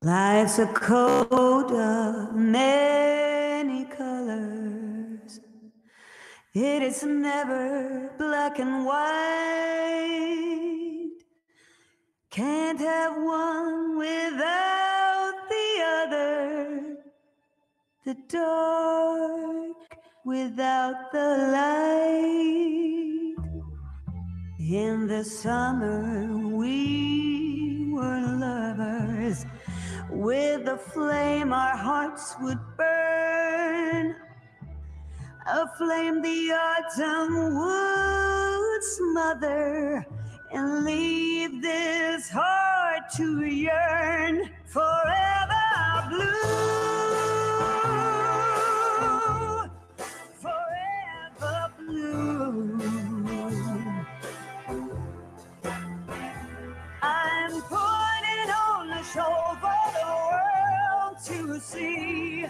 Life's a coat of many colors. It is never black and white. Can't have one without the other. The dark without the light. In the summer we were lovers. With a flame our hearts would burn, a flame the autumn would smother, and leave this heart to yearn. Forever blue, forever blue. I'm pointing on the shoulder to see.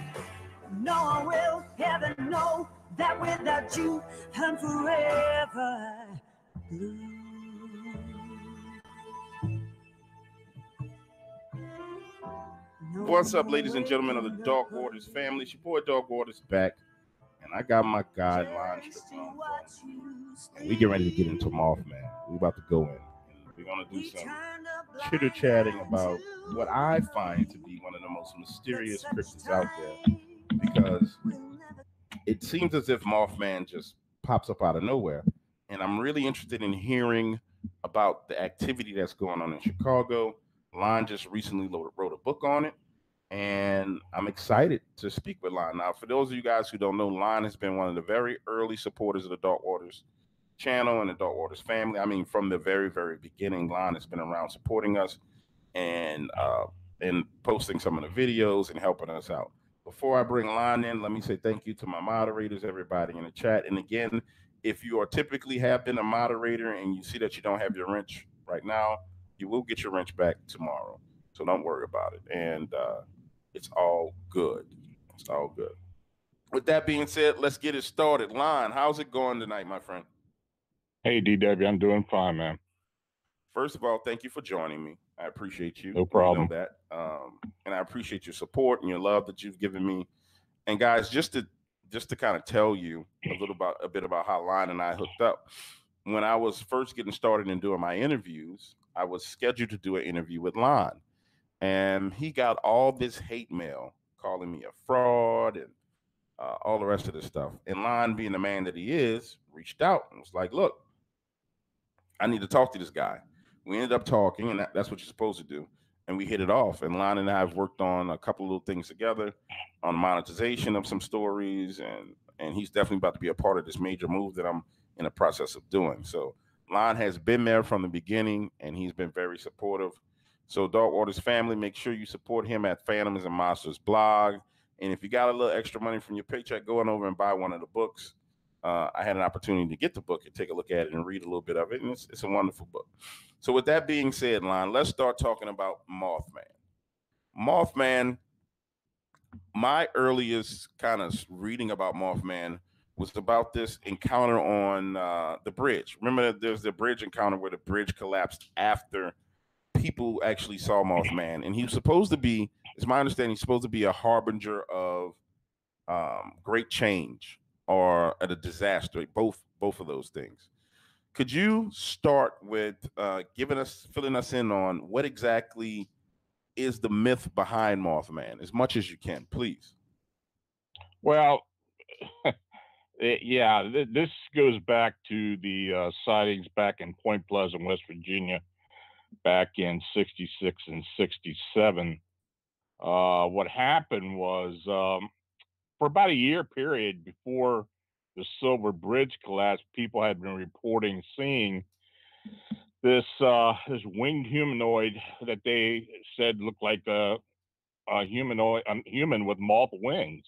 No, I will heaven know that without you I'm forever blue. What's up, ladies and gentlemen of the Dark Waters family? It's your boy Dark Waters back, and I got my guidelines. We get ready to get into Mothman. We're about to go in. We're going to do some chitter-chatting about what I find to be one of the most mysterious cryptids out there, because it seems as if Mothman just pops up out of nowhere. And I'm really interested in hearing about the activity that's going on in Chicago. Lon just recently wrote a book on it, and I'm excited to speak with Lon. Now, for those of you guys who don't know, Lon has been one of the very early supporters of the Dark Waters channel and the Dark Waters family. I mean, from the very, very beginning, Lon has been around supporting us and posting some of the videos and helping us out. Before I bring Lon in, let me say thank you to my moderators, everybody in the chat. And again, if you are typically have been a moderator and you see that you don't have your wrench right now, you will get your wrench back tomorrow. So don't worry about it. And it's all good. It's all good. With that being said, let's get it started. Lon, how's it going tonight, my friend? Hey, DW, I'm doing fine, man. First of all, thank you for joining me. I appreciate you. No problem. You know that. And I appreciate your support and your love that you've given me. And guys, just to kind of tell you a bit about how Lon and I hooked up. When I was first getting started and doing my interviews, I was scheduled to do an interview with Lon, and he got all this hate mail calling me a fraud and all the rest of this stuff. And Lon, being the man that he is, reached out and was like, "Look, I need to talk to this guy." We ended up talking, and that's what you're supposed to do. And we hit it off. And Lon and I have worked on a couple of little things together on monetization of some stories. And he's definitely about to be a part of this major move that I'm in the process of doing. So Lon has been there from the beginning, and he's been very supportive. So Dark Waters family, make sure you support him at Phantoms and Monsters blog. And if you got a little extra money from your paycheck, go on over and buy one of the books. I had an opportunity to get the book and take a look at it and read a little bit of it, and it's a wonderful book. So with that being said, Lon, let's start talking about Mothman. Mothman, my earliest kind of reading about Mothman was about this encounter on the bridge. Remember, there's the bridge encounter where the bridge collapsed after people actually saw Mothman, and he was supposed to be, it's my understanding, he's supposed to be a harbinger of great change or at a disaster, both of those things. Could you start with filling us in on what exactly is the myth behind Mothman, as much as you can, please? Well, yeah, this goes back to the sightings back in Point Pleasant, West Virginia, back in 66 and 67. What happened was, for about a year period before the Silver Bridge collapsed, people had been reporting seeing this winged humanoid that they said looked like a human with multiple wings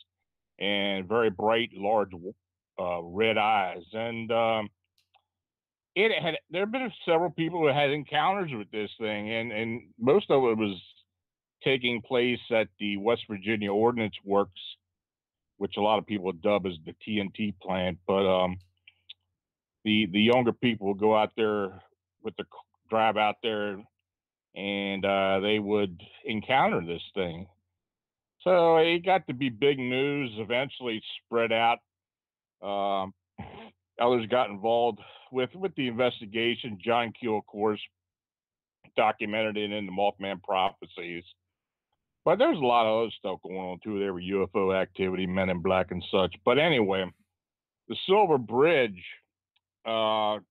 and very bright, large red eyes. And there had been several people who had encounters with this thing, and most of it was taking place at the West Virginia Ordnance Works, which a lot of people dub as the TNT plant. But the younger people would go out there drive out there and they would encounter this thing. So it got to be big news, eventually spread out. Others got involved with the investigation. John Keel, of course, documented it in the Mothman Prophecies. But there's a lot of other stuff going on, too. There were UFO activity, Men in Black and such. But anyway, the Silver Bridge,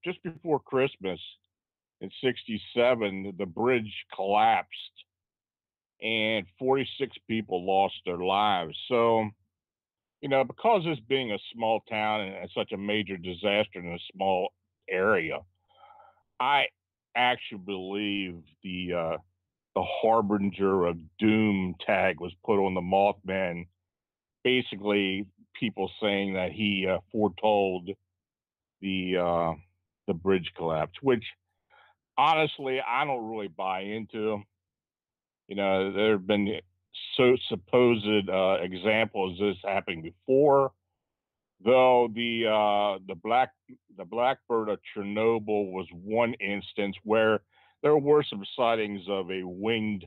just before Christmas in 1967, the bridge collapsed and 46 people lost their lives. So, you know, because this being a small town and such a major disaster in a small area, I actually believe the harbinger of doom tag was put on the Mothman. Basically, people saying that he foretold the bridge collapse, which honestly I don't really buy into. You know, there have been so supposed examples of this happening before, though the Blackbird of Chernobyl was one instance where there were some sightings of a winged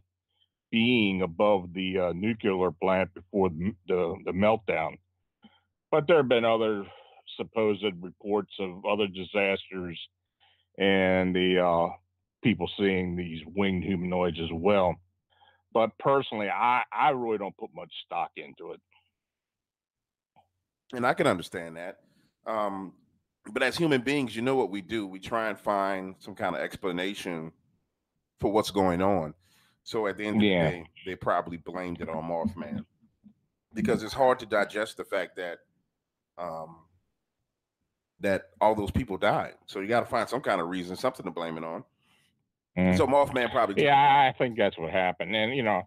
being above the nuclear plant before the meltdown. But there have been other supposed reports of other disasters and the people seeing these winged humanoids as well. But personally, I really don't put much stock into it. And I can understand that. But as human beings, you know what we do. We try and find some kind of explanation for what's going on. So at the end of the day, they probably blamed it on Mothman, because it's hard to digest the fact that that all those people died. So you got to find some kind of reason, something to blame it on. So Mothman probably. Yeah, I think that's what happened. And, you know,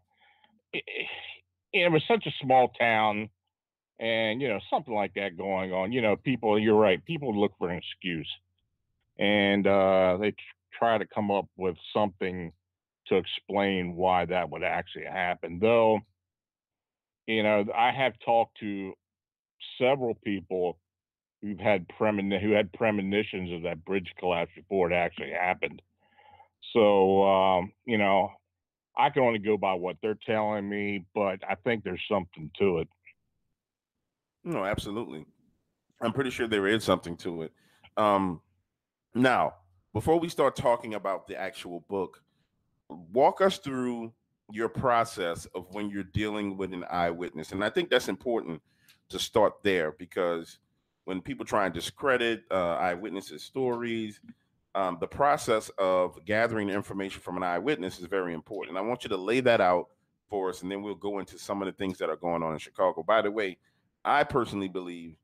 it was such a small town and, you know, something like that going on. You know, people, you're right, people look for an excuse. And they try to come up with something to explain why that would actually happen. Though, you know, I have talked to several people who've had premonitions of that bridge collapse before it actually happened. So, you know, I can only go by what they're telling me, but I think there's something to it. No, absolutely. I'm pretty sure there is something to it. Now, before we start talking about the actual book, walk us through your process of when you're dealing with an eyewitness. And I think that's important to start there, because when people try and discredit eyewitnesses' stories, the process of gathering information from an eyewitness is very important. I want you to lay that out for us, and then we'll go into some of the things that are going on in Chicago. By the way, I personally believe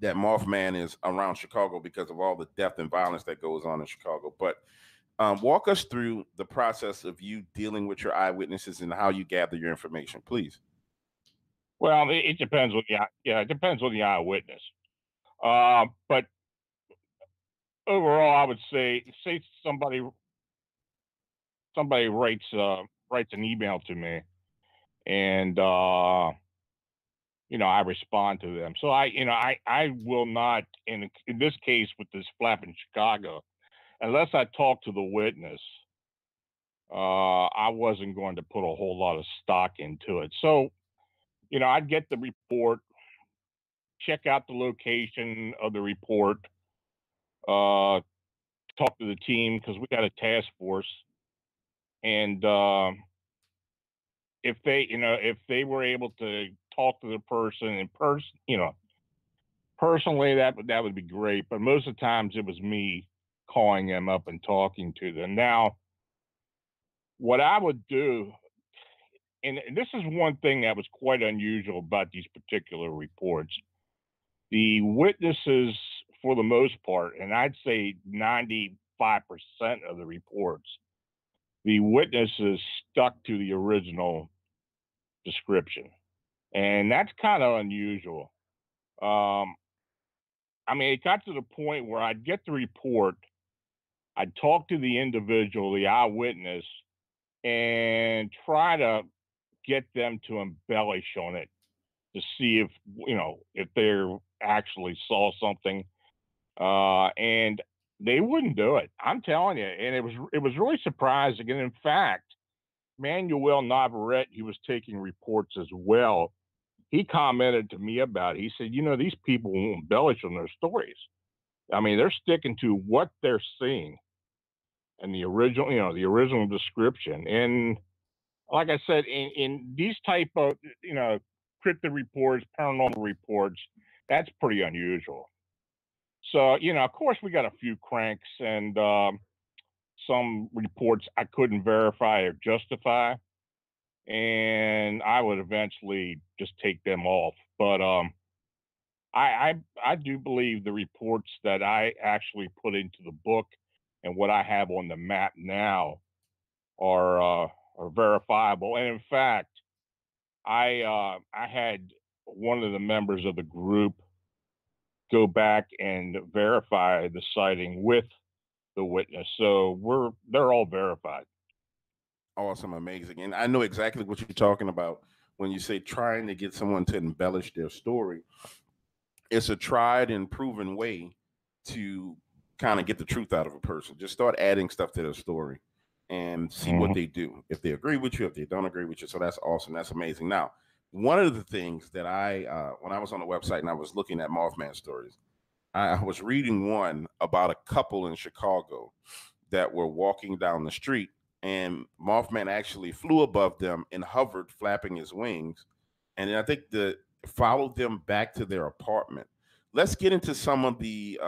that Mothman is around Chicago because of all the death and violence that goes on in Chicago. But walk us through the process of you dealing with your eyewitnesses and how you gather your information, please. Well, it depends on the eyewitness. But overall, I would say somebody writes an email to me, and you know, I respond to them. So I will not in this case with this flap in Chicago, unless I talk to the witness. I wasn't going to put a whole lot of stock into it. So, you know, I'd get the report, check out the location of the report, talk to the team, because we got a task force. And if they were able to talk to the person in person, you know, personally, that would be great. But most of the times it was me calling them up and talking to them. Now, what I would do, and this is one thing that was quite unusual about these particular reports, the witnesses, for the most part, and I'd say 95% of the reports, the witnesses stuck to the original description. And that's kind of unusual. I mean, it got to the point where I'd get the report, I'd talk to the individual, the eyewitness, and try to get them to embellish on it to see if, you know, if they actually saw something. And They wouldn't do it. I'm telling you. And it was really surprising. And in fact, Manuel Navarette, he was taking reports as well. He commented to me about it. He said, you know, these people won't embellish on their stories. I mean, they're sticking to what they're seeing and the original, you know, the original description. And like I said, in these type of, you know, cryptid reports, paranormal reports, that's pretty unusual. So, you know, of course, we got a few cranks and some reports I couldn't verify or justify. And I would eventually just take them off. But I do believe the reports that I actually put into the book and what I have on the map now are verifiable. And in fact, I had one of the members of the group go back and verify the sighting with the witness. So they're all verified. Awesome, amazing. And I know exactly what you're talking about when you say trying to get someone to embellish their story. It's a tried and proven way to kind of get the truth out of a person. Just start adding stuff to their story and see what they do. If they agree with you, if they don't agree with you. So that's awesome. That's amazing. Now, one of the things that I, when I was on the website and I was looking at Mothman stories, I was reading one about a couple in Chicago that were walking down the street, and Mothman actually flew above them and hovered, flapping his wings. And then I think followed them back to their apartment. Let's get into some of the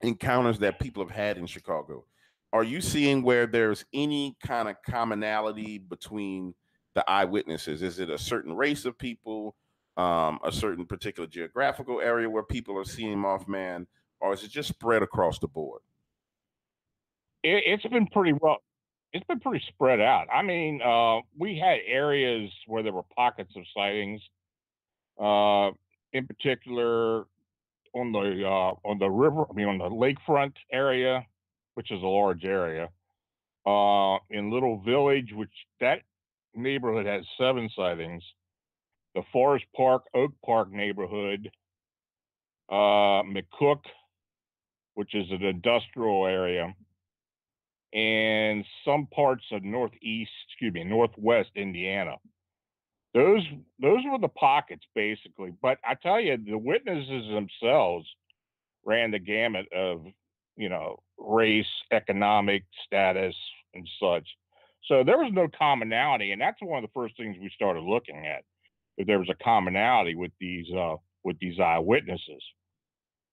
encounters that people have had in Chicago. Are you seeing where there's any kind of commonality between the eyewitnesses? Is it a certain race of people, a certain particular geographical area where people are seeing Mothman, or is it just spread across the board? It's been pretty well. It's been pretty spread out. I mean, we had areas where there were pockets of sightings. In particular, on the lakefront area, which is a large area. In Little Village, which that neighborhood has 7 sightings. The Forest Park, Oak Park neighborhood, McCook, which is an industrial area, and some parts of northwest Indiana. Those were the pockets, basically. But I tell you, the witnesses themselves ran the gamut of, you know, race, economic status, and such. So there was no commonality, and that's one of the first things we started looking at. If there was a commonality with these eyewitnesses.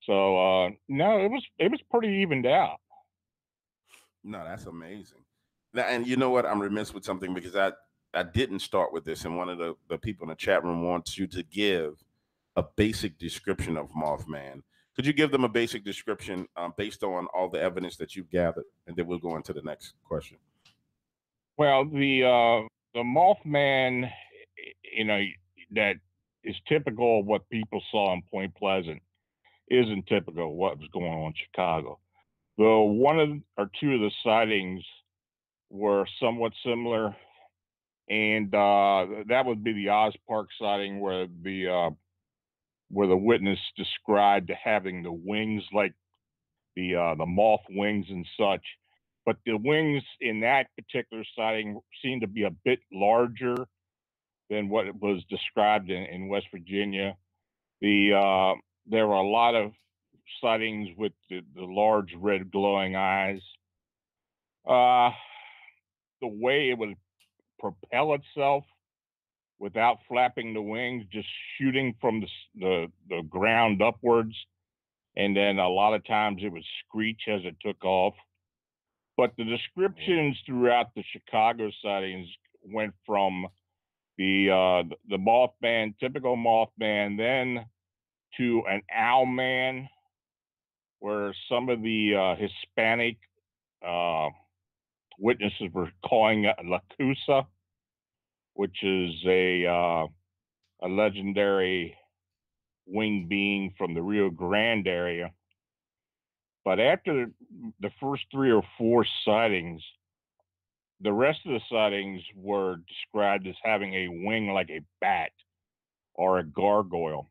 So no, it was pretty evened out. No, that's amazing. Now, and you know what? I'm remiss with something because I didn't start with this, and one of the people in the chat room wants you to give a basic description of Mothman. Could you give them a basic description based on all the evidence that you've gathered? And then we'll go into the next question. Well, the Mothman, you know, that is typical of what people saw in Point Pleasant isn't typical of what was going on in Chicago. Though one or two of the sightings were somewhat similar. And that would be the Oz Park sighting, where the witness described having the wings like the moth wings and such, but the wings in that particular sighting seemed to be a bit larger than what was described in West Virginia. There were a lot of sightings with the large red glowing eyes. The way it would propel itself without flapping the wings, just shooting from the ground upwards. And then a lot of times it would screech as it took off. But the descriptions throughout the Chicago sightings went from the Mothman, typical Mothman, then to an owl man, where some of the Hispanic witnesses were calling it La Cusa, which is a legendary winged being from the Rio Grande area. But after the first 3 or 4 sightings, the rest of the sightings were described as having a wing like a bat or a gargoyle.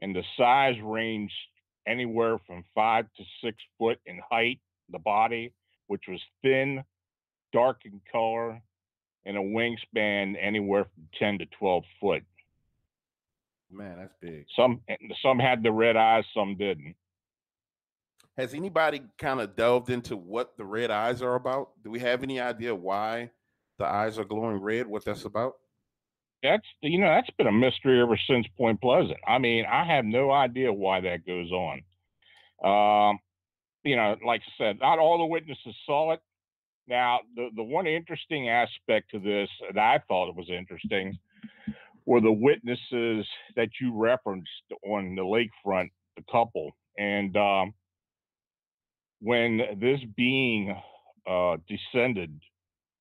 And the size ranged anywhere from 5 to 6 foot in height, the body, which was thin, dark in color, and a wingspan anywhere from 10 to 12 foot. Man, that's big. Some had the red eyes, some didn't. Has anybody kind of delved into what the red eyes are about? Do we have any idea why the eyes are glowing red, what that's about? That's, you know, that's been a mystery ever since Point Pleasant. I mean, I have no idea why that goes on. You know, like I said, not all the witnesses saw it. Now, the one interesting aspect to this, and I thought it was interesting, were the witnesses that you referenced on the lakefront, the couple. And when this being descended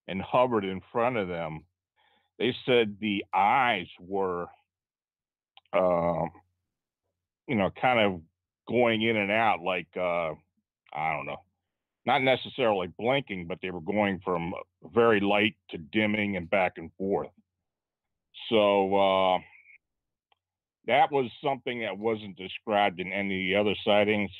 and hovered in front of them, they said the eyes were, you know, kind of going in and out like, I don't know, not necessarily blinking, but they were going from very light to dimming and back and forth. So that was something that wasn't described in any of the other sightings.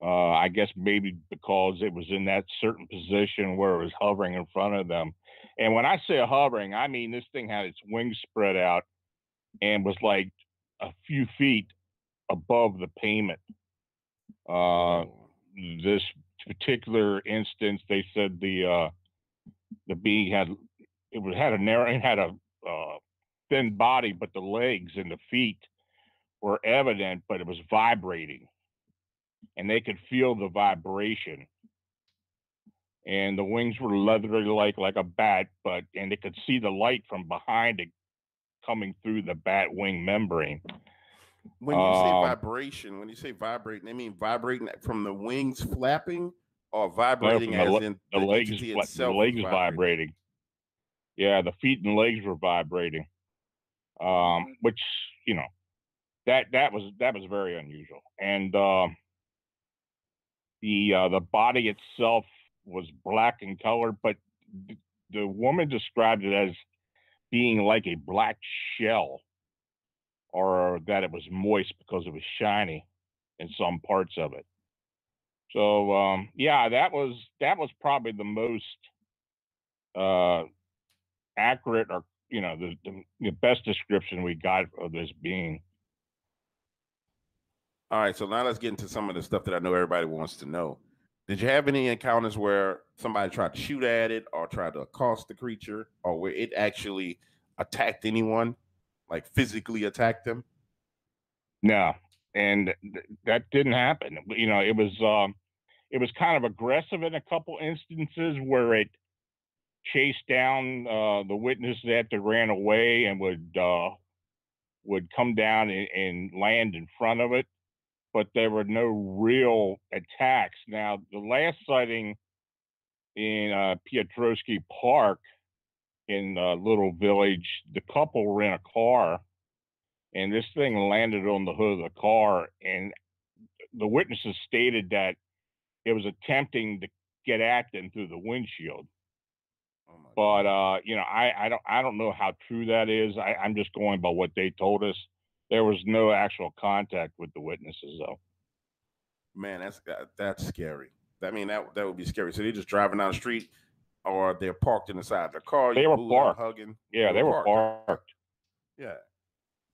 I guess maybe because it was in that certain position where it was hovering in front of them. And when I say hovering, I mean this thing had its wings spread out and was like a few feet above the pavement. This particular instance, they said the bee had a thin body, but the legs and the feet were evident, but it was vibrating, and they could feel the vibration. And the wings were leathery like a bat, and they could see the light from behind it coming through the bat wing membrane. When you say vibration, when you say vibrating, I mean vibrating from the wings flapping, or vibrating as in the legs itself? The legs vibrating. Yeah, the feet and legs were vibrating, which, you know, that was very unusual. And the body itself was black in color, but the woman described it as being like a black shell, or that it was moist because it was shiny in some parts of it. So yeah, that was probably the most accurate, or, you know, the best description we got of this being. All right, so now let's get into some of the stuff that I know everybody wants to know. Did you have any encounters where somebody tried to shoot at it, or tried to accost the creature, or where it actually attacked anyone, like physically attacked them? No, and that didn't happen. You know, it was kind of aggressive in a couple instances where it chased down the witness that ran away, and would come down and land in front of it. But there were no real attacks. Now, the last sighting in Piotrowski Park in Little Village, the couple ran a car, and this thing landed on the hood of the car. And the witnesses stated that it was attempting to get at them through the windshield. Oh my God. But you know, I don't know how true that is. I'm just going by what they told us. There was no actual contact with the witnesses, though. Man, that's scary. I mean, that would be scary. So they're just driving down the street, or they're parked in the side of the car. They were parked. Hugging. Yeah, they were parked. Yeah.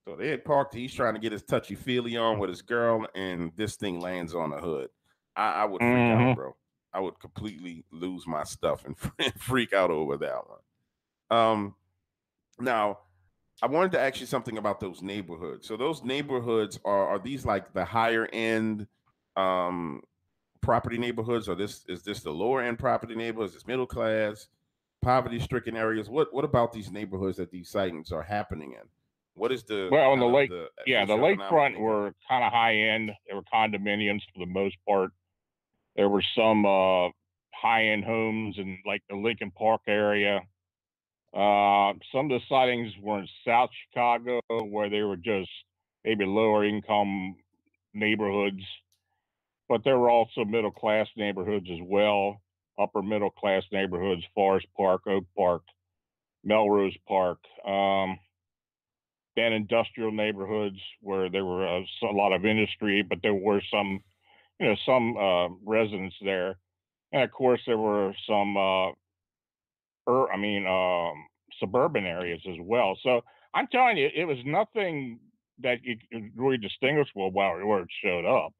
So they had parked. He's trying to get his touchy-feely on with his girl, and this thing lands on the hood. I would freak out, bro. I would completely lose my stuff and freak out over that one. Now, I wanted to ask you something about those neighborhoods. So those neighborhoods, are these like the higher end property neighborhoods, or is this the lower end property neighborhoods? Is middle class, poverty stricken areas? What about these neighborhoods that these sightings are happening in? What is the well on the lake? The lakefront were kind of high end. They were condominiums for the most part. There were some high end homes in like the Lincoln Park area. Some of the sightings were in South Chicago, where they were just maybe lower income neighborhoods, but there were also middle class neighborhoods as well, upper middle class neighborhoods, Forest Park, Oak Park, Melrose Park. than industrial neighborhoods where there were a lot of industry, but there were some, you know, some residents there. And of course, there were some, suburban areas as well. So I'm telling you, it was nothing that you really distinguishable where it showed up.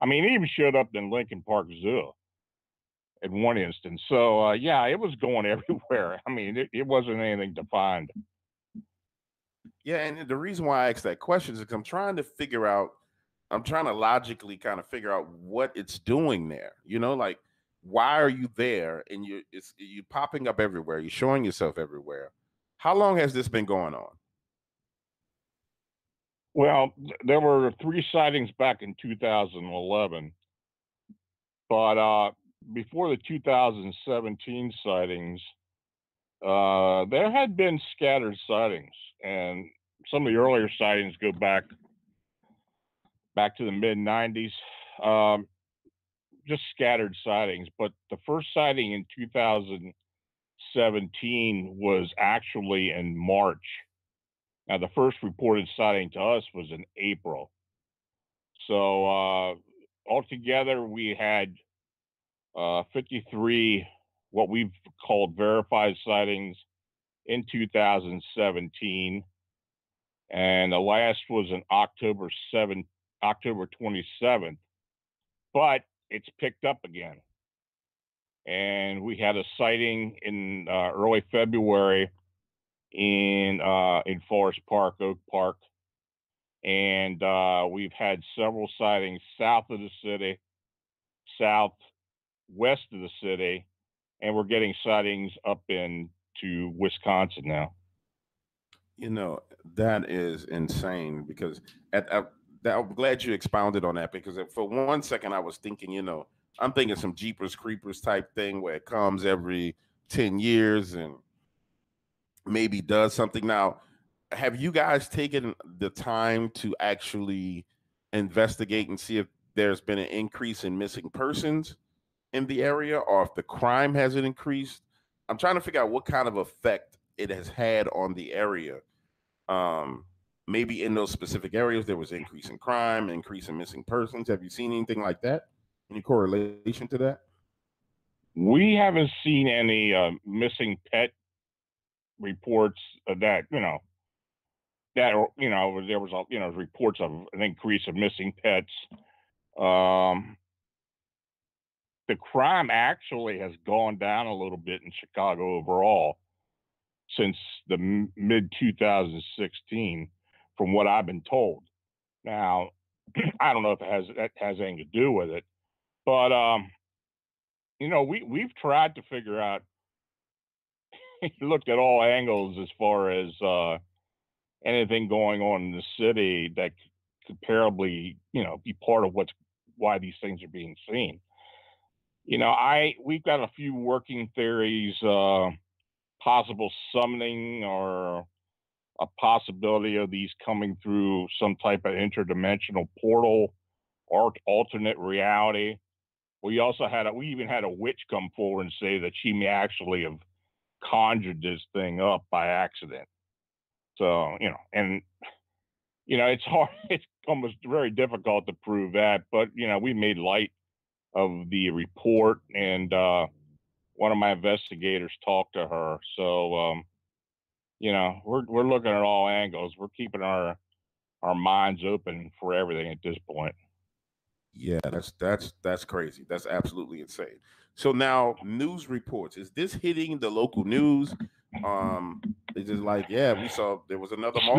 I mean, it even showed up in Lincoln Park Zoo in one instance. So yeah, it was going everywhere. I mean, it wasn't anything defined. Yeah, and the reason why I asked that question is because I'm trying to logically kind of figure out what it's doing there. You know, like, why are you there? And you're popping up everywhere. You're showing yourself everywhere. How long has this been going on? Well, there were 3 sightings back in 2011. But before the 2017 sightings, there had been scattered sightings. And some of the earlier sightings go back to the mid-90s, just scattered sightings. But the first sighting in 2017 was actually in March. Now, the first reported sighting to us was in April. So altogether, we had 53 what we've called verified sightings in 2017, and the last was in October 27th, but it's picked up again. And we had a sighting in early February in Forest Park, Oak Park, and we've had several sightings south of the city, southwest of the city, and we're getting sightings up into Wisconsin now. You know, that is insane, because I'm glad you expounded on that, because for one second I was thinking, you know, I'm thinking some Jeepers Creepers type thing where it comes every 10 years and maybe does something. Now, have you guys taken the time to actually investigate and see if there's been an increase in missing persons in the area, or if the crime hasn't increased? I'm trying to figure out what kind of effect it has had on the area. Maybe in those specific areas, there was increase in crime, increase in missing persons. Have you seen anything like that? Any correlation to that? We haven't seen any missing pet reports there was, reports of an increase of missing pets. The crime actually has gone down a little bit in Chicago overall since the mid-2016, from what I've been told. Now, I don't know if that has anything to do with it, but we've tried to figure out, looked at all angles as far as anything going on in the city that could comparably, be part of why these things are being seen. We've got a few working theories, possible summoning or a possibility of these coming through some type of interdimensional portal or alternate reality. We also even had a witch come forward and say that she may actually have conjured this thing up by accident. So, it's hard, it's almost very difficult to prove that, but, we made light of the report, and one of my investigators talked to her. So we're looking at all angles. We're keeping our minds open for everything at this point. Yeah, that's crazy. That's absolutely insane. So now, news reports, is this hitting the local news? It's just like, yeah, we saw there was another Mothman.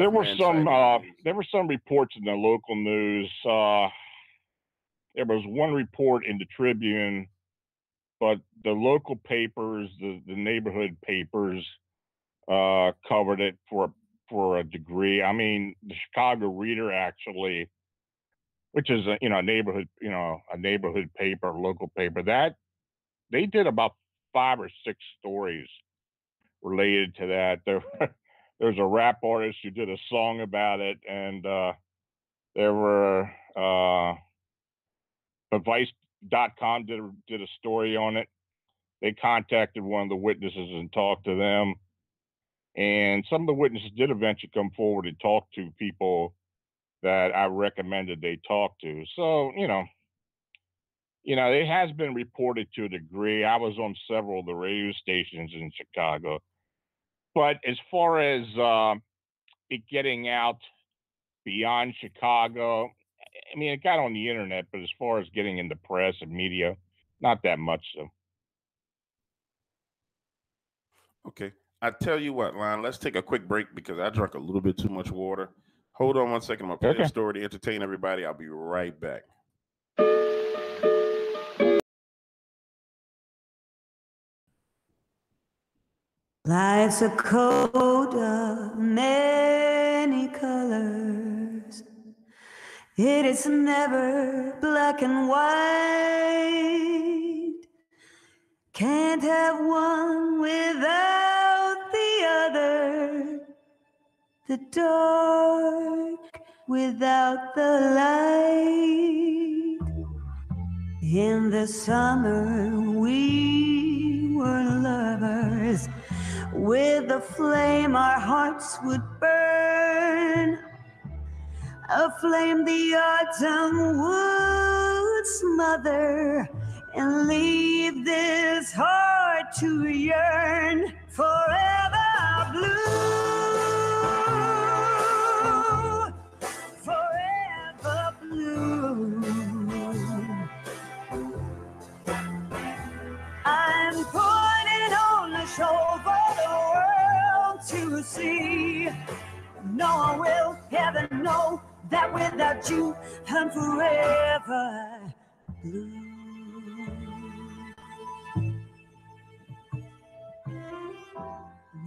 There were some reports in the local news. There was one report in the Tribune, but the local papers, the neighborhood papers, covered it for a degree. I mean, the Chicago Reader, actually, which is a neighborhood paper, local paper, that they did about 5 or 6 stories related to that. There's a rap artist who did a song about it, and there were. But Vice.com did a story on it. They contacted one of the witnesses and talked to them. And some of the witnesses did eventually come forward and talk to people that I recommended they talk to. So, you know, it has been reported to a degree. I was on several of the radio stations in Chicago. But as far as it getting out beyond Chicago, I mean, it got on the internet, but as far as getting in the press and media, not that much so. Okay. I tell you what, Lon, let's take a quick break because I drank a little bit too much water. Hold on one second. I'm going to play a story to entertain everybody. I'll be right back. Life's a coat of many colors. It is never black and white. Can't have one without the other. The dark without the light. In the summer we were lovers. With a flame our hearts would burn, a flame the autumn would smother, and leave this heart to yearn forever blue, forever blue. I'm pointing on the shoulder to see. No, I will ever know that without you I'm forever blue.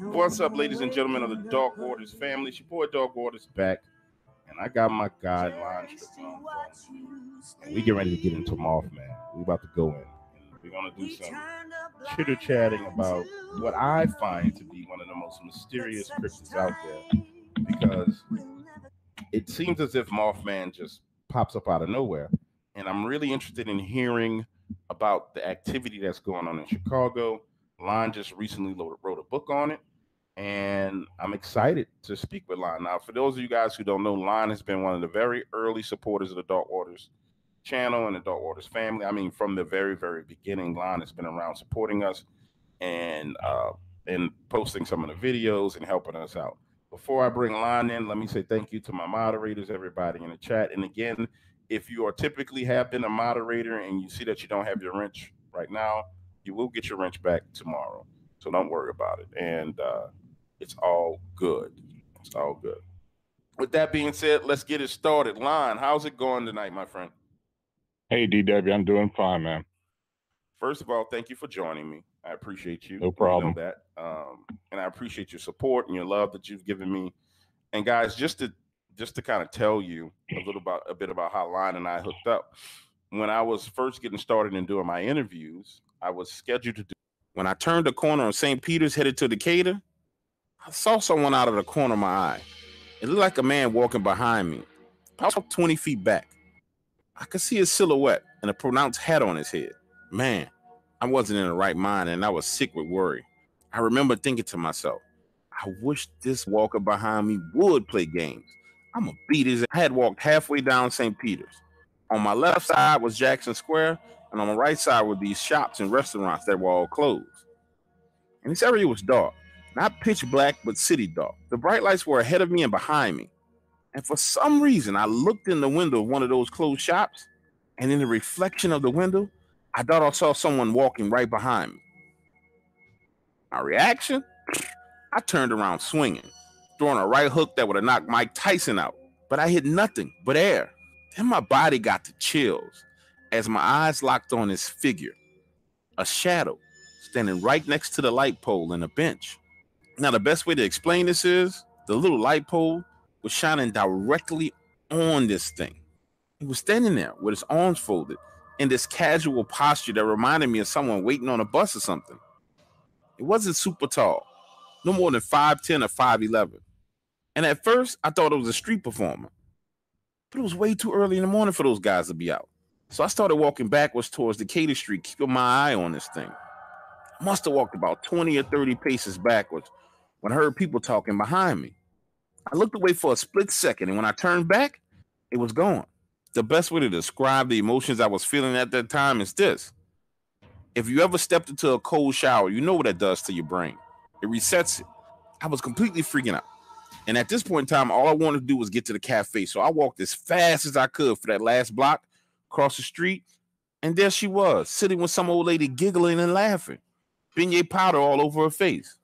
What's up, ladies and gentlemen of the Dark Waters family? It's your boy Dark Waters back, and I got my guidelines and we get ready to get into Mothman. We're about to go in. We're going to do some chitter-chatting about what I find to be one of the most mysterious cryptids out there, because it seems as if Mothman just pops up out of nowhere. And I'm really interested in hearing about the activity that's going on in Chicago. Lon just recently wrote a book on it, and I'm excited to speak with Lon. Now, for those of you guys who don't know, Lon has been one of the very early supporters of the Dark Waters channel and the Dark Waters family. I mean, from the very, very beginning, Lon has been around supporting us and posting some of the videos and helping us out. Before I bring Lon in, let me say thank you to my moderators, everybody in the chat. And again, if you are typically have been a moderator and you see that you don't have your wrench right now, you will get your wrench back tomorrow. So don't worry about it. And it's all good. It's all good. With that being said, let's get it started. Lon, how's it going tonight, my friend? Hey, DW, I'm doing fine, man. First of all, thank you for joining me. I appreciate you. No problem. You know that. And I appreciate your support and your love that you've given me. And guys, just to kind of tell you a bit about how Lon and I hooked up. When I was first getting started and doing my interviews, I was scheduled to do. When I turned the corner on St. Peter's headed to Decatur, I saw someone out of the corner of my eye. It looked like a man walking behind me. I was 20 feet back. I could see his silhouette and a pronounced hat on his head. Man, I wasn't in the right mind, and I was sick with worry. I remember thinking to myself, I wish this walker behind me would play games. I'm going to beat his ass. I had walked halfway down St. Peter's. On my left side was Jackson Square, and on my right side were these shops and restaurants that were all closed. And this area was dark, not pitch black, but city dark. The bright lights were ahead of me and behind me. And for some reason, I looked in the window of one of those closed shops, and in the reflection of the window, I thought I saw someone walking right behind me. My reaction? I turned around swinging, throwing a right hook that would have knocked Mike Tyson out, but I hit nothing but air. Then my body got the chills as my eyes locked on his figure, a shadow standing right next to the light pole in a bench. Now, the best way to explain this is the little light pole was shining directly on this thing. He was standing there with his arms folded in this casual posture that reminded me of someone waiting on a bus or something. It wasn't super tall, no more than 5'10 or 5'11. And at first, I thought it was a street performer, but it was way too early in the morning for those guys to be out. So I started walking backwards towards Decatur Street, keeping my eye on this thing. I must have walked about 20 or 30 paces backwards when I heard people talking behind me. I looked away for a split second, and when I turned back, it was gone. The best way to describe the emotions I was feeling at that time is this. If you ever stepped into a cold shower, you know what that does to your brain. It resets it. I was completely freaking out. And at this point in time, all I wanted to do was get to the cafe. So I walked as fast as I could for that last block, across the street, and there she was, sitting with some old lady giggling and laughing. Beignet powder all over her face.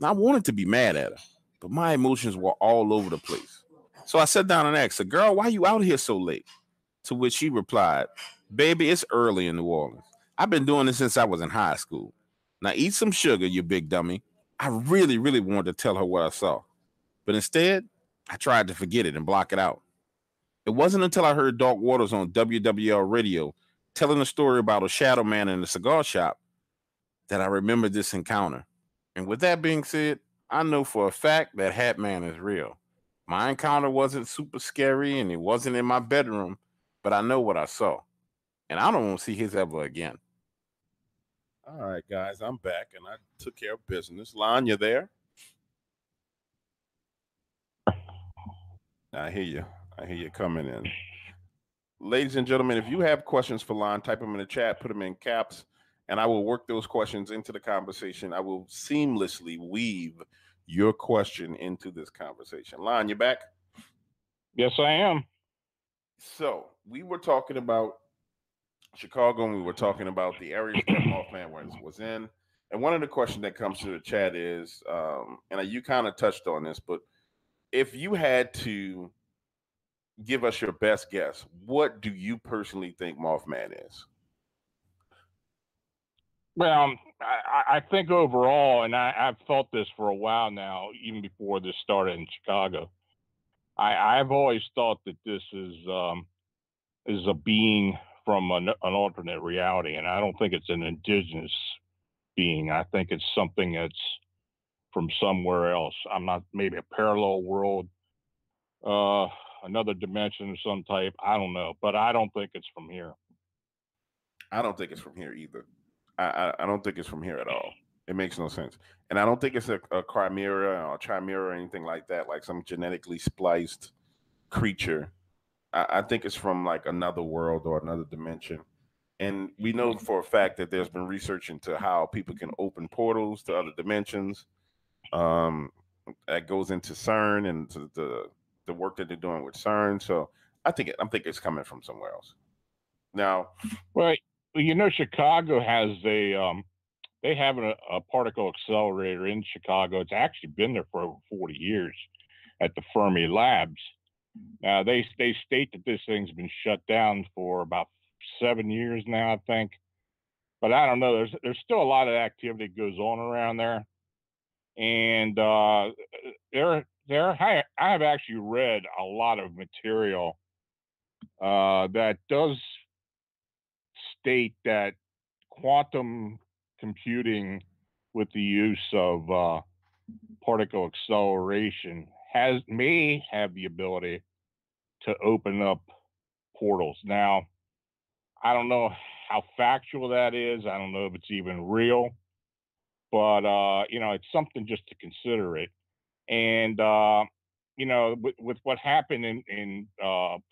Now, I wanted to be mad at her, but my emotions were all over the place. So I sat down and asked her, girl, why you out here so late? To which she replied, baby, it's early in New Orleans. I've been doing this since I was in high school. Now eat some sugar, you big dummy. I really, really wanted to tell her what I saw. But instead, I tried to forget it and block it out. It wasn't until I heard Dark Waters on WWL radio telling a story about a shadow man in a cigar shop that I remembered this encounter. And with that being said, I know for a fact that Hat Man is real. My encounter wasn't super scary and it wasn't in my bedroom, but I know what I saw. And I don't want to see his ever again. All right, guys, I'm back and I took care of business. Lon, you there? I hear you. I hear you coming in. Ladies and gentlemen, if you have questions for Lon, type them in the chat, put them in caps, and I will work those questions into the conversation. I will seamlessly weave your question into this conversation. Lon, you back? Yes, I am. So we were talking about Chicago, and we were talking about the areas that Mothman was in. And one of the questions that comes to the chat is, and you kind of touched on this, but if you had to give us your best guess, what do you personally think Mothman is? Well, I think overall, and I've felt this for a while now, even before this started in Chicago, I've always thought that this is a being from an alternate reality, and I don't think it's an indigenous being. I think it's something that's from somewhere else. I'm not, maybe a parallel world, another dimension of some type. I don't know, but I don't think it's from here. I don't think it's from here either. I don't think it's from here at all. It makes no sense. And I don't think it's a chimera or anything like that, like some genetically spliced creature. I think it's from like another world or another dimension. And we know for a fact that there's been research into how people can open portals to other dimensions. That goes into CERN and to the work that they're doing with CERN. So I think it's coming from somewhere else. Now, well, you know, Chicago has they have a particle accelerator in Chicago. It's actually been there for over 40 years at the Fermi Labs. Now they state that this thing's been shut down for about 7 years now, I think. But I don't know. There's still a lot of activity goes on around there, and I have actually read a lot of material that does state that quantum computing with the use of particle acceleration may have the ability to open up portals. Now, I don't know how factual that is. I don't know if it's even real, but you know, it's something just to consider it. And you know, with what happened in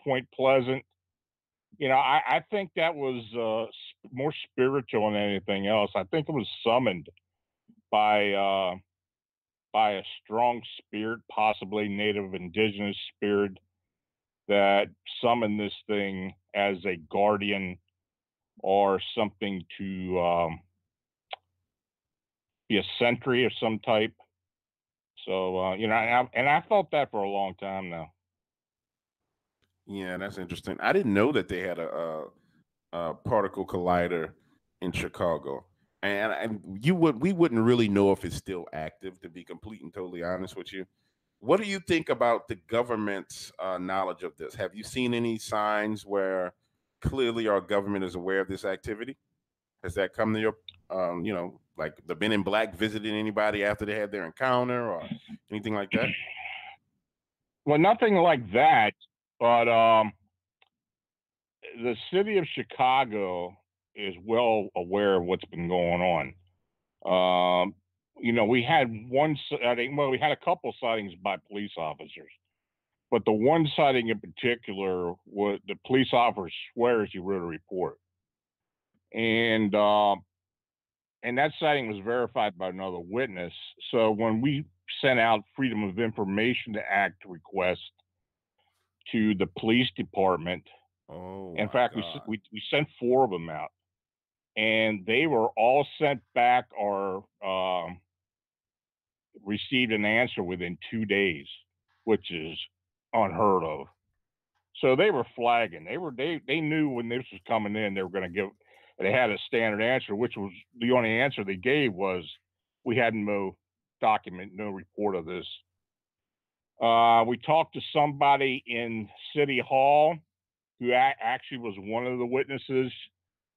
Point Pleasant, you know, I think that was more spiritual than anything else. I think it was summoned by a strong spirit, possibly native indigenous spirit, that summoned this thing as a guardian or something to be a sentry of some type. So, you know, and I felt that for a long time now. Yeah, that's interesting. I didn't know that they had a particle collider in Chicago. And we wouldn't really know if it's still active, to be complete and totally honest with you. What do you think about the government's knowledge of this? Have you seen any signs where clearly our government is aware of this activity? Has that come to your, you know, like the Men in Black visited anybody after they had their encounter or anything like that? Well, nothing like that, but the city of Chicago is well aware of what's been going on. you know, we had one sighting, well, we had a couple sightings by police officers, but the one sighting in particular was the police officer swears he wrote a report. And that sighting was verified by another witness. So when we sent out Freedom of Information Act request to the police department, we sent 4 of them out, and they were all sent back or received an answer within 2 days, which is unheard of. So they were flagging. They knew when this was coming in, they were going to give. They had a standard answer, which was the only answer they gave was, we had no document, no report of this. We talked to somebody in City Hall who actually was one of the witnesses.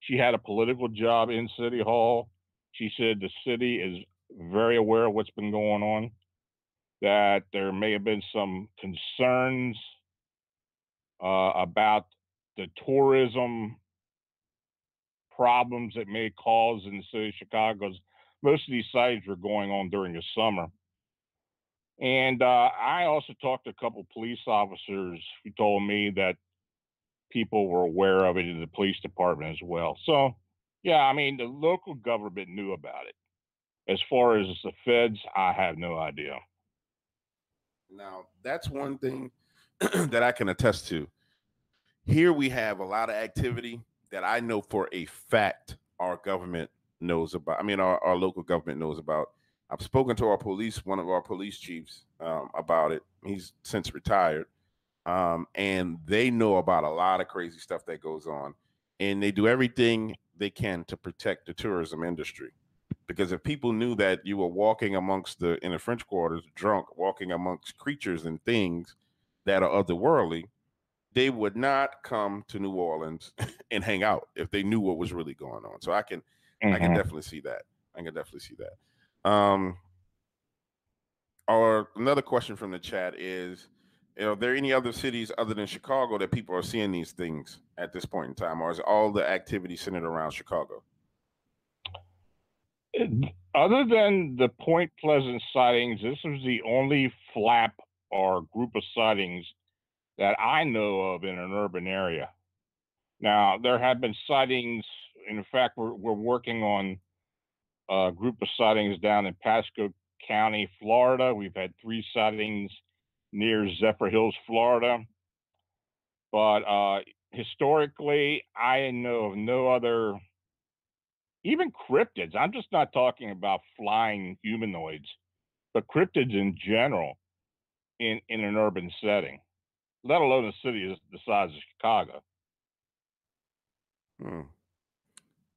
She had a political job in City Hall. She said the city is very aware of what's been going on, that there may have been some concerns about the tourism problems that may cause in the city of Chicago. Most of these sightings were going on during the summer. And I also talked to a couple of police officers who told me that people were aware of it in the police department as well. So, yeah, I mean, the local government knew about it. As far as the feds, I have no idea. Now, that's one thing that I can attest to. Here we have a lot of activity that I know for a fact our government knows about. I mean, our local government knows about. I've spoken to our police, one of our police chiefs, about it. He's since retired. And they know about a lot of crazy stuff that goes on. And they do everything they can to protect the tourism industry. Because if people knew that you were walking amongst in the French Quarters, drunk, walking amongst creatures and things that are otherworldly, they would not come to New Orleans and hang out if they knew what was really going on. So I can definitely see that. I can definitely see that. Another question from the chat is, are there any other cities other than Chicago that people are seeing these things at this point in time, or is all the activity centered around Chicago? Other than the Point Pleasant sightings, this is the only flap or group of sightings that I know of in an urban area. Now, there have been sightings. In fact, we're working on a group of sightings down in Pasco County, Florida. We've had 3 sightings near Zephyr Hills, Florida. But historically, I know of no other, even cryptids. I'm just not talking about flying humanoids, but cryptids in general in an urban setting, let alone a city is the size of Chicago.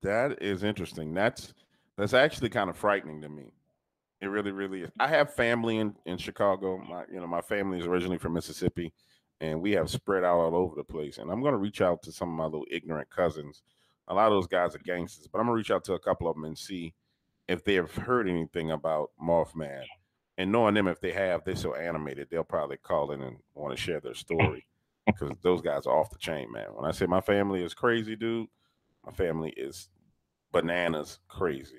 That is interesting. That's actually kind of frightening to me. It really, really is. I have family in Chicago. My family is originally from Mississippi, and we have spread out all over the place. And I'm going to reach out to some of my little ignorant cousins. A lot of those guys are gangsters, but I'm going to reach out to a couple of them and see if they have heard anything about Mothman. And knowing them, if they have, they're so animated, they'll probably call in and want to share their story, because those guys are off the chain, man. When I say my family is crazy, dude, my family is bananas crazy.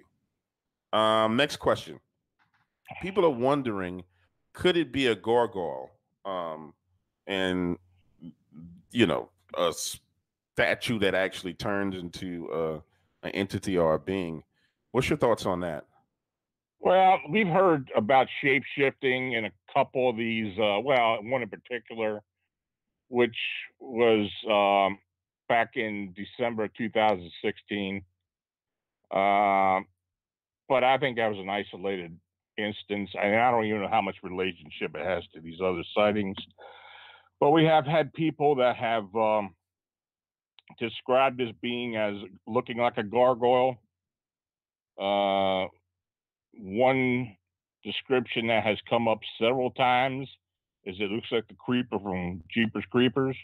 Next question. People are wondering, could it be a gargoyle? And, you know, a statue that actually turns into an entity or a being. What's your thoughts on that? Well, we've heard about shape-shifting in a couple of these, one in particular, which was back in December 2016. But I think that was an isolated instance, and I don't even know how much relationship it has to these other sightings. But we have had people that have described this being as looking like a gargoyle. One description that has come up several times is it looks like the creeper from Jeepers Creepers.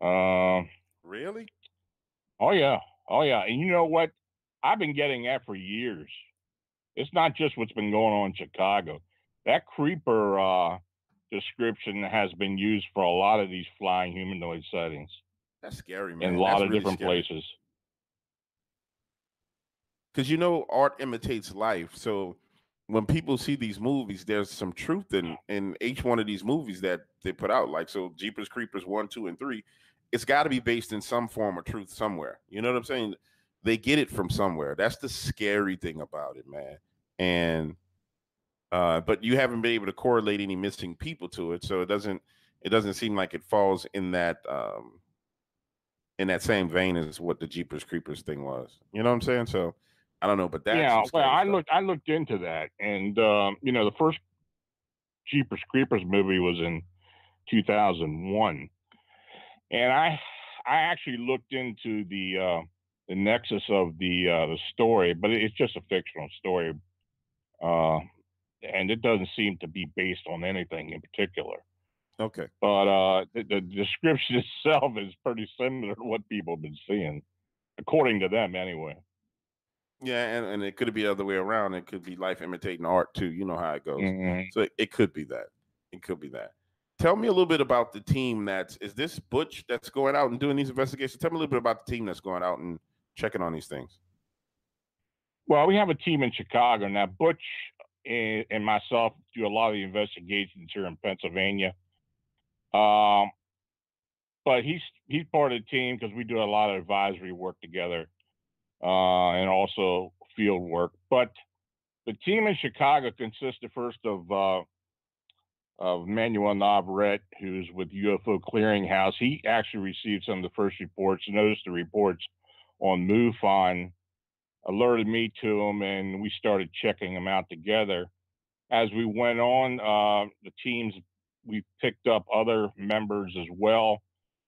Really? Oh, yeah. Oh, yeah. And you know what? I've been getting that for years. It's not just what's been going on in Chicago. That creeper description has been used for a lot of these flying humanoid sightings. That's scary, man. In a lot of different places. because, you know, art imitates life. So when people see these movies, there's some truth in each one of these movies that they put out. Like, so Jeepers Creepers 1, 2, and 3, it's got to be based in some form of truth somewhere. You know what I'm saying? They get it from somewhere. That's the scary thing about it, man. And but you haven't been able to correlate any missing people to it, so it doesn't seem like it falls in that same vein as what the Jeepers Creepers thing was. You know what I'm saying? So I don't know, but that's I looked into that, and you know, the first Jeepers Creepers movie was in 2001, and I actually looked into the nexus of the story, but it's just a fictional story, and it doesn't seem to be based on anything in particular. Okay, but the description itself is pretty similar to what people have been seeing, according to them, anyway. Yeah, and it could be the other way around. It could be life imitating art too. You know how it goes. Mm-hmm. So it could be that. It could be that. Tell me a little bit about the team is this Butch that's going out and doing these investigations? Tell me a little bit about the team that's going out and checking on these things. Well, we have a team in Chicago now. Butch and myself do a lot of the investigations here in Pennsylvania. But he's part of the team because we do a lot of advisory work together. And also field work. But the team in Chicago consisted first of Manuel Navarette, who's with UFO Clearinghouse. He actually received some of the first reports, noticed the reports on MUFON, alerted me to them, and we started checking them out together. As we went on, the teams, we picked up other members as well,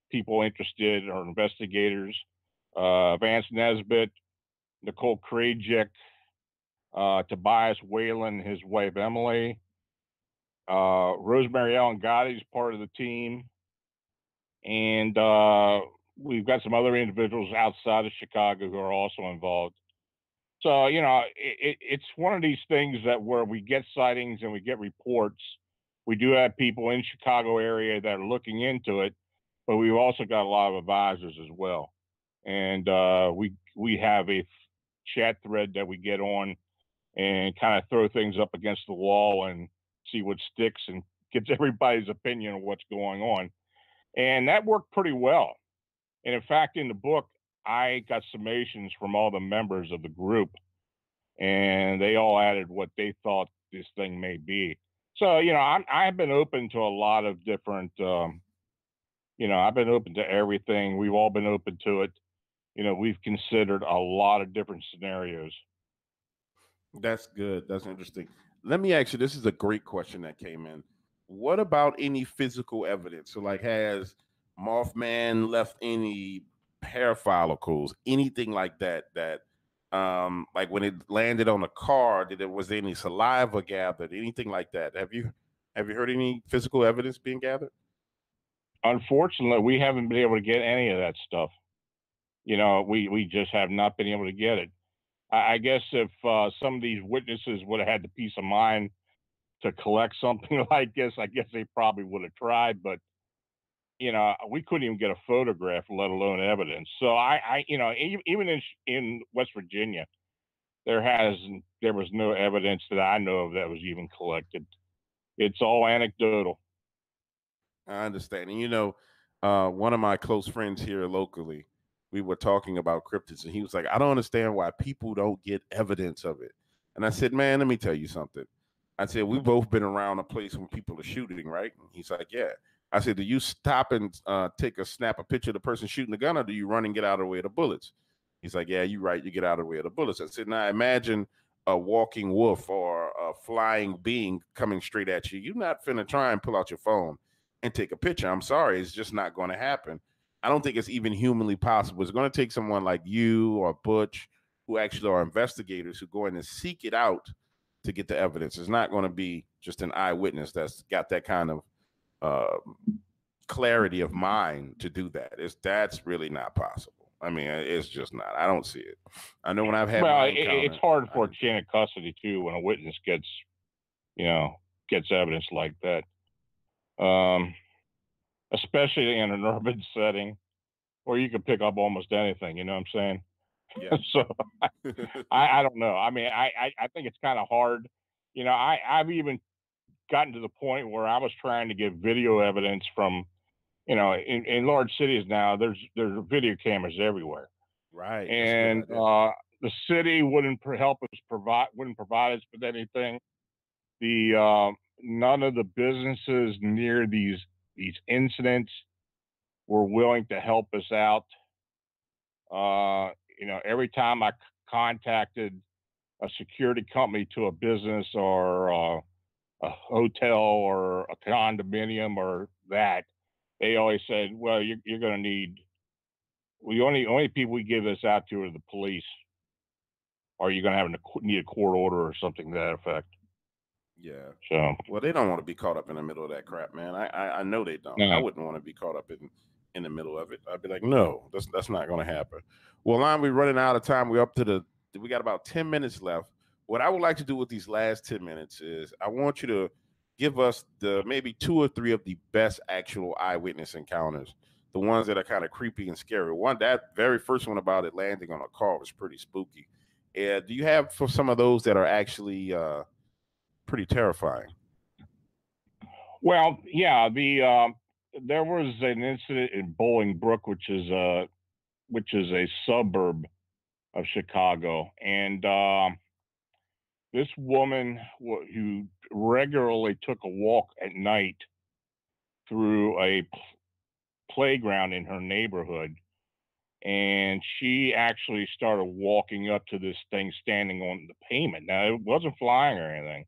people interested or investigators. Vance Nesbitt, Nicole Krajcik, Tobias Whalen, his wife Emily, Rosemary Ellen Gotti is part of the team, and we've got some other individuals outside of Chicago who are also involved. So, you know, it's one of these things that where we get sightings and we get reports. We do have people in Chicago area that are looking into it, but we've also got a lot of advisors as well. And we have a chat thread that we get on and kind of throw things up against the wall and see what sticks and gets everybody's opinion of what's going on. And that worked pretty well. And in fact, in the book, I got summations from all the members of the group, and they all added what they thought this thing may be. So, you know, I've been open to a lot of different, you know, I've been open to everything. We've all been open to it. You know, we've considered a lot of different scenarios. That's good. That's interesting. Let me ask you, this is a great question that came in. What about any physical evidence? So, like, has Mothman left any hair follicles, anything like that? That, like, when it landed on a car, was there any saliva gathered, anything like that? Have you heard any physical evidence being gathered? Unfortunately, we haven't been able to get any of that stuff. You know, we just have not been able to get it. I guess if some of these witnesses would have had the peace of mind to collect something like this, I guess they probably would have tried, but, you know, we couldn't even get a photograph, let alone evidence. So I you know, even in West Virginia, there was no evidence that I know of that was even collected. It's all anecdotal. I understand. And, you know, one of my close friends here locally, we were talking about cryptids, and he was like, I don't understand why people don't get evidence of it. And I said, man, let me tell you something. I said, we've both been around a place when people are shooting, right? And he's like, yeah. I said, do you stop and snap a picture of the person shooting the gun, or do you run and get out of the way of the bullets? He's like, yeah, you're right. You get out of the way of the bullets. I said, now imagine a walking wolf or a flying being coming straight at you. You're not finna try and pull out your phone and take a picture. I'm sorry, it's just not going to happen. I don't think it's even humanly possible. It's going to take someone like you or Butch, who actually are investigators, who go in and seek it out to get the evidence. It's not going to be just an eyewitness that's got that kind of clarity of mind to do that. That's really not possible. I mean, it's just not. I don't see it. I know when I've had. Well, it's hard for a chain of custody too when a witness gets evidence like that. Especially in an urban setting where you could pick up almost anything, you know what I'm saying? Yeah. So I don't know. I mean, I think it's kind of hard. You know, I've even gotten to the point where I was trying to get video evidence from, you know, in large cities now, there's video cameras everywhere. Right. And the city wouldn't help us provide us with anything. The none of the businesses near these incidents were willing to help us out. You know, every time I contacted a security company to a business or a hotel or a condominium or that, they always said, well, you're going to need, the only people we give this out to are the police. Or you're going to need a court order or something to that effect. Yeah. So, well, they don't want to be caught up in the middle of that crap, man. I know they don't. No. I wouldn't want to be caught up in the middle of it. I'd be like, no, that's not going to happen. Well, Lon, we're running out of time. We got about 10 minutes left. What I would like to do with these last 10 minutes is I want you to give us the maybe 2 or 3 of the best actual eyewitness encounters, the ones that are kind of creepy and scary. One, that very first one about it landing on a car was pretty spooky. Yeah, do you have for some of those that are actually pretty terrifying? Well, yeah, there was an incident in Bolingbrook, which is a suburb of Chicago, and this woman who regularly took a walk at night through a playground in her neighborhood. And she actually started walking up to this thing standing on the pavement. Now, it wasn't flying or anything,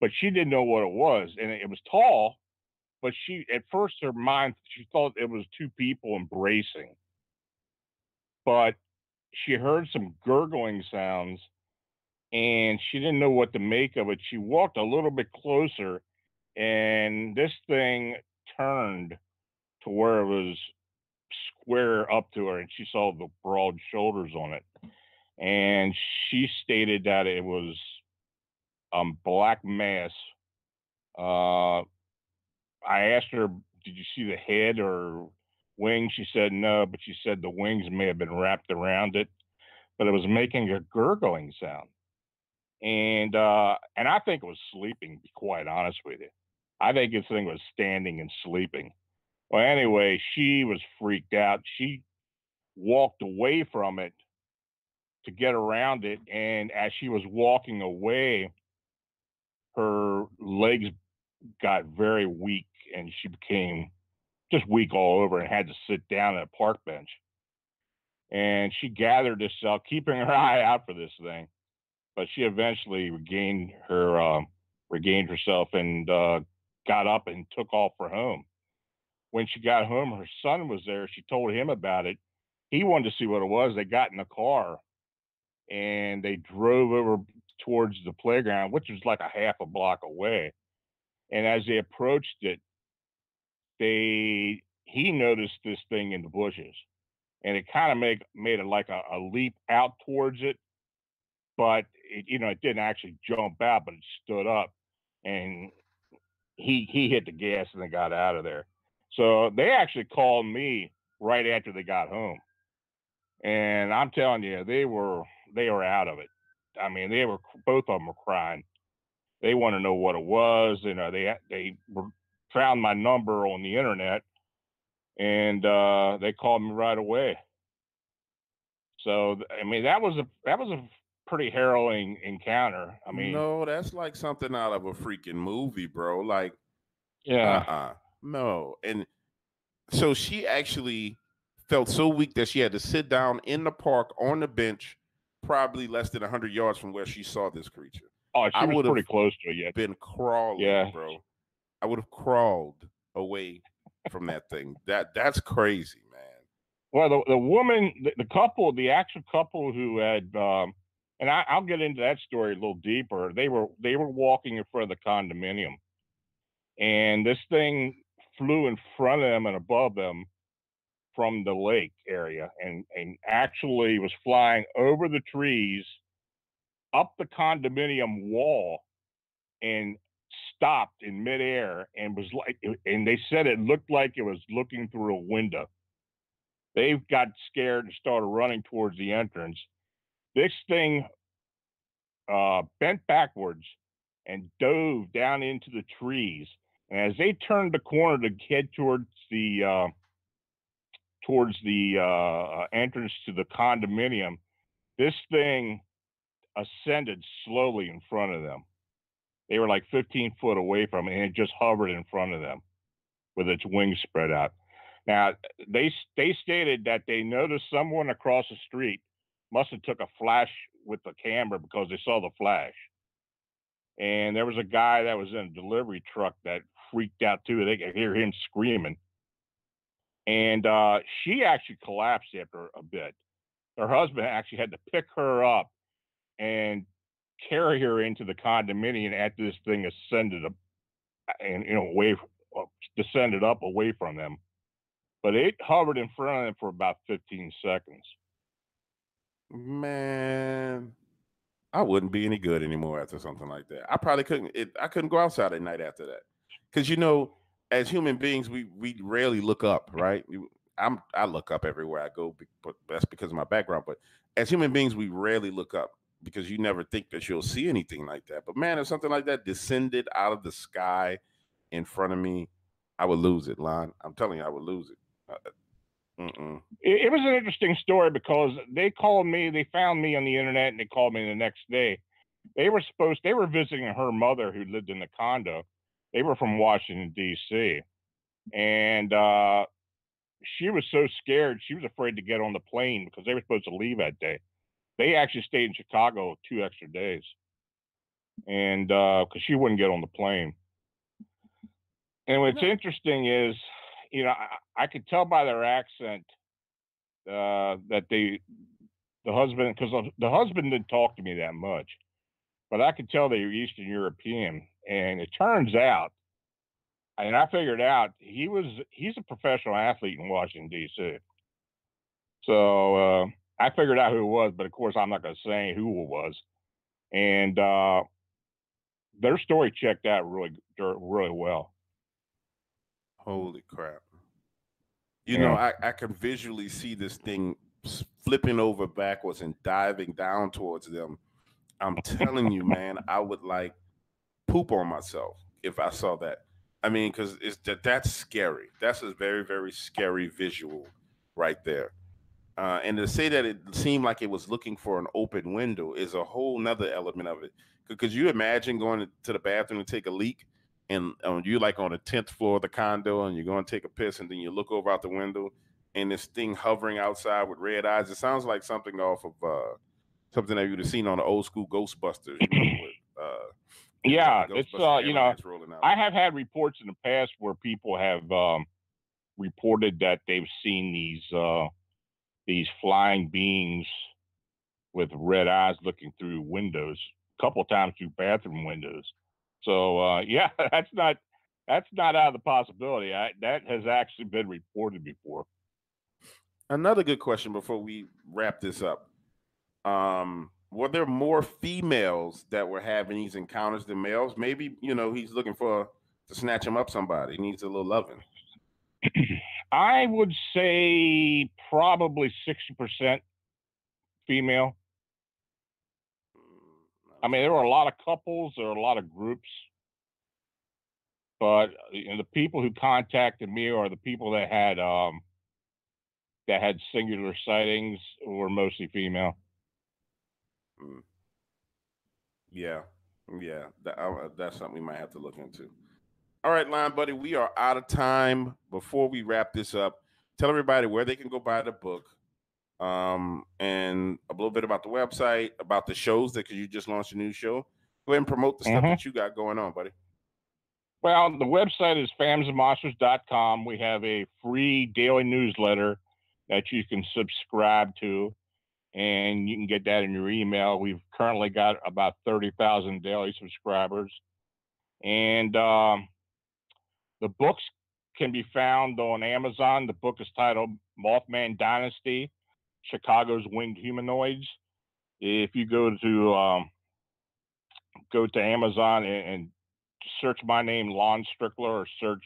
but she didn't know what it was. And it was tall, but she, at first, her mind, she thought it was two people embracing. But she heard some gurgling sounds, and she didn't know what to make of it. She walked a little bit closer, and this thing turned to where it was square up to her, and she saw the broad shoulders on it, and she stated that it was black mass. I asked her, did you see the head or wings? She said no, but she said the wings may have been wrapped around it, but it was making a gurgling sound. And I think it was sleeping, to be quite honest with you. I think this thing was standing and sleeping. Well, anyway, she was freaked out. She walked away from it to get around it. And as she was walking away, her legs got very weak, and she became just weak all over and had to sit down at a park bench. And she gathered herself, keeping her eye out for this thing. But she eventually regained herself and got up and took off for home. When she got home, her son was there. She told him about it. He wanted to see what it was. They got in the car, and they drove over towards the playground, which was like a half a block away. And as they approached it, he noticed this thing in the bushes, and it kind of made it like a leap out towards it, but it didn't actually jump out, but it stood up, and he hit the gas and it got out of there. So they actually called me right after they got home, and I'm telling you, they were out of it. I mean, both of them were crying. They want to know what it was. You know, they found my number on the internet, and they called me right away. So I mean, that was a pretty harrowing encounter. I mean, no, that's like something out of a freaking movie, bro. Like, yeah. No. And so she actually felt so weak that she had to sit down in the park on the bench, probably less than 100 yards from where she saw this creature. Oh, she was pretty close to it. Yeah. Been crawling, yeah. Bro. I would have crawled away from that thing. That's crazy, man. Well, the woman, the couple, the actual couple who had, and I'll get into that story a little deeper. They were walking in front of the condominium, and this thing flew in front of them and above them from the lake area, and actually was flying over the trees, up the condominium wall, and stopped in midair, and was like, and they said it looked like it was looking through a window. They got scared and started running towards the entrance. This thing bent backwards and dove down into the trees. And as they turned the corner to head towards the entrance to the condominium, this thing ascended slowly in front of them. They were like 15 foot away from it, and it just hovered in front of them with its wings spread out. Now, they stated that they noticed someone across the street must have took a flash with the camera because they saw the flash. And there was a guy that was in a delivery truck that freaked out too. They could hear him screaming. And she actually collapsed after a bit. Her husband actually had to pick her up and carry her into the condominium after this thing ascended up and, you know, descended up away from them. But it hovered in front of them for about 15 seconds. Man, I wouldn't be any good anymore after something like that. I probably couldn't. I couldn't go outside at night after that, because you know, as human beings, we rarely look up, right? I look up everywhere I go, but that's because of my background. But as human beings, we rarely look up because you never think that you'll see anything like that. But man, if something like that descended out of the sky in front of me, I would lose it, Lon. I'm telling you, I would lose it. It was an interesting story because they called me, they found me on the internet, and they called me the next day. They were visiting her mother who lived in the condo. They were from Washington, D.C. And she was so scared, she was afraid to get on the plane because they were supposed to leave that day. They actually stayed in Chicago 2 extra days. And because she wouldn't get on the plane. And what's interesting is, you know, I could tell by their accent that the husband didn't talk to me that much, but I could tell they were Eastern European. And it turns out, and I figured out, he's a professional athlete in Washington, D.C. So I figured out who it was, but of course I'm not going to say who it was. And their story checked out really well. Holy crap. You know, I can visually see this thing flipping over backwards and diving down towards them. I'm telling you, man, I would like poop on myself if I saw that. I mean, because that's scary. That's a very, very scary visual right there. And to say that it seemed like it was looking for an open window is a whole nother element of it. Could you imagine going to the bathroom to take a leak? And you're like on the 10th floor of the condo and you're going to take a piss, and then you look over out the window and this thing hovering outside with red eyes. It sounds like something off of something that you'd have seen on the old school Ghostbusters. You know, with, yeah, Ghostbusters, it's, you know, I have had reports in the past where people have reported that they've seen these flying beings with red eyes looking through windows, a couple of times through bathroom windows. So, yeah, that's not out of the possibility. That has actually been reported before. Another good question before we wrap this up. Were there more females that were having these encounters than males? Maybe, you know, he's looking to snatch him up somebody. He needs a little loving. I would say probably 60% female. I mean, there were a lot of couples, there were a lot of groups, but you know, the people who contacted me or the people that had singular sightings were mostly female. Yeah, that's something we might have to look into. All right, Lon, buddy, we are out of time. Before we wrap this up, tell everybody where they can go buy the book. And a little bit about the website, about the shows because you just launched a new show. Go ahead and promote the stuff that you got going on, buddy. Well, the website is phantomsandmonsters.com. We have a free daily newsletter that you can subscribe to, and you can get that in your email. We've currently got about 30,000 daily subscribers. And the books can be found on Amazon. The book is titled Mothman Dynasty, Chicago's Winged Humanoids. If you go to Amazon and search my name, Lon Strickler, or search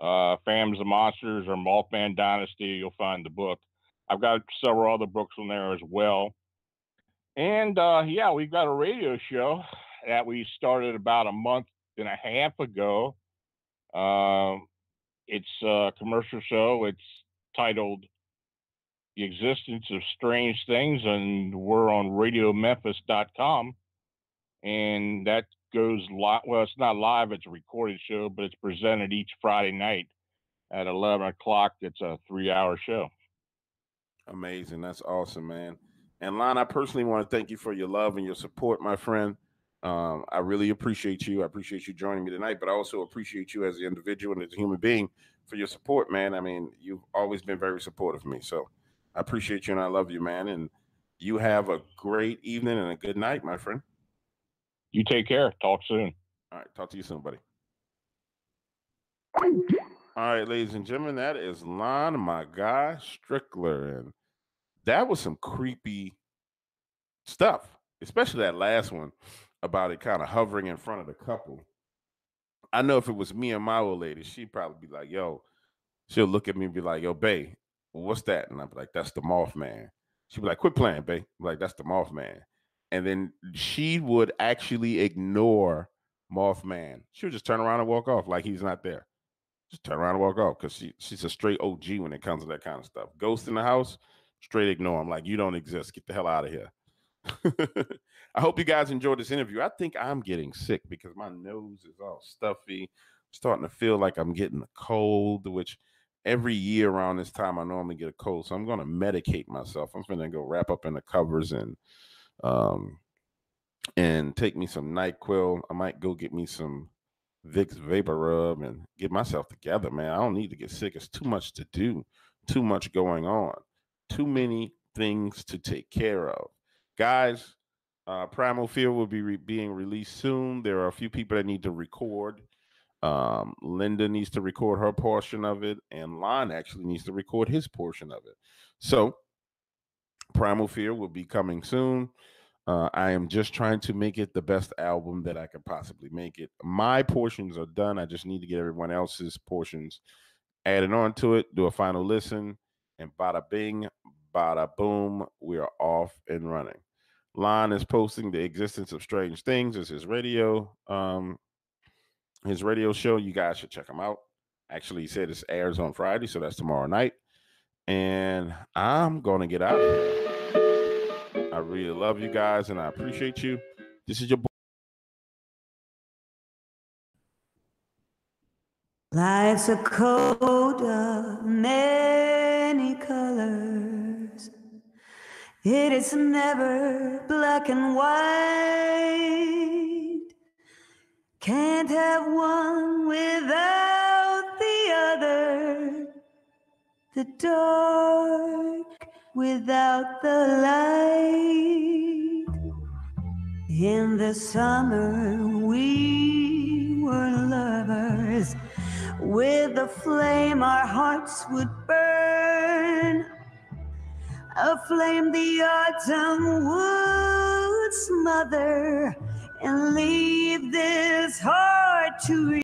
Phantoms and Monsters or Mothman Dynasty, you'll find the book. I've got several other books on there as well. And yeah, we've got a radio show that we started about a month and a half ago. It's a commercial show. It's titled The Existence of Strange Things, and we're on RadioMemphis.com. And that goes live. Well, it's not live, it's a recorded show, but it's presented each Friday night at 11 o'clock. It's a 3-hour show. Amazing. That's awesome, man. And Lon, I personally want to thank you for your love and your support, my friend. I really appreciate you. I appreciate you joining me tonight, but I also appreciate you as an individual and as a human being for your support, man. I mean, you've always been very supportive of me. So I appreciate you and I love you, man. And you have a great evening and a good night, my friend. You take care. Talk soon. All right. Talk to you soon, buddy. All right, ladies and gentlemen, that is Lon, my guy, Strickler. And that was some creepy stuff, especially that last one about it kind of hovering in front of the couple. I know if it was me and my old lady, she'd probably be like, yo, she'll look at me and be like, yo, bae, what's that? And I'd be like, that's the Mothman. She'd be like, quit playing, bae. I'm like, that's the Mothman. And then she would actually ignore Mothman. She would just turn around and walk off like he's not there. Just turn around and walk off because she's a straight OG when it comes to that kind of stuff. Ghost in the house, straight ignore him. Like, you don't exist. Get the hell out of here. I hope you guys enjoyed this interview. I think I'm getting sick because my nose is all stuffy. I'm starting to feel like I'm getting a cold, which every year around this time I normally get a cold. So I'm going to medicate myself. I'm going to go wrap up in the covers and take me some NyQuil. I might go get me some Vicks Vapor Rub and get myself together, man. I don't need to get sick. It's too much to do, too much going on, too many things to take care of. Guys, Primal Fear will be being released soon. There are a few people that need to record. Linda needs to record her portion of it, and Lon actually needs to record his portion of it. So Primal Fear will be coming soon. I am just trying to make it the best album that I can possibly make it. My portions are done. I just need to get everyone else's portions added on to it, do a final listen, and bada bing, bada boom, we are off and running. Lon is posting The Existence of Strange Things as his radio show. You guys should check him out. Actually, he said this airs on Friday, so that's tomorrow night. And I'm going to get out of here. I really love you guys, and I appreciate you. This is your boy. Life's a coat of many colors. It is never black and white. Can't have one without the other. The dark without the light. In the summer we were lovers. With a flame our hearts would burn. A flame the autumn would smother and leave this heart to reach.